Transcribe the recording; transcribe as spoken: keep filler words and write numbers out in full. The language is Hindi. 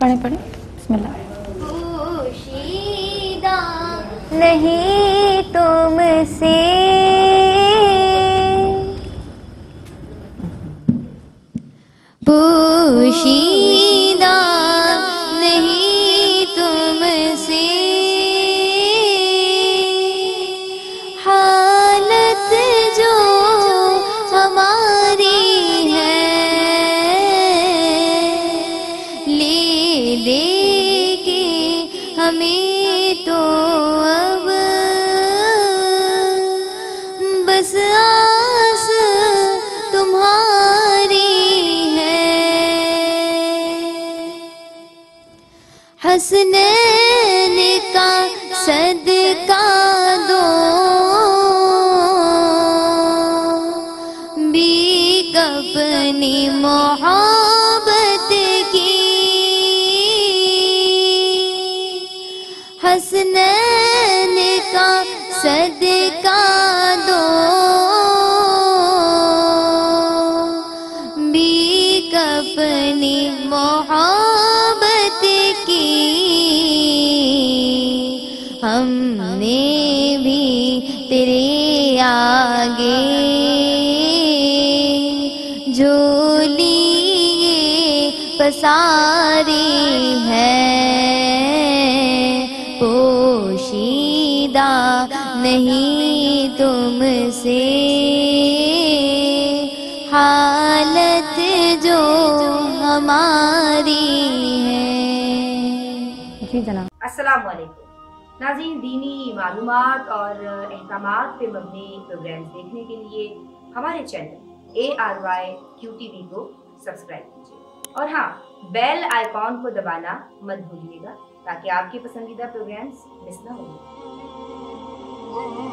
पानी पानी पोशीदा नहीं तुमसे पोशीदा नहीं तुमसे हालत जो हमारी है ले लेके हमें तो अब बस आस तुम्हारी है। हसनैन का सदका दो भी अपनी मोहब्बत की हसनैन का सदका दो भी अपनी मोहब्बत की हमने भी तेरे आगे झोली पसारी है पोशीदा नहीं तुमसे हालत जो हमारी है। जी जनाब अस्सलाम वालेकुम नाज़रीन, दीनी मालूमात और अहकामात पे मबनी प्रोग्राम देखने के लिए हमारे channel A R Y Q T V को सब्सक्राइब कीजिए और हाँ बेल आइकॉन को दबाना मत भूलिएगा ताकि आपके पसंदीदा प्रोग्राम्स मिस ना हो।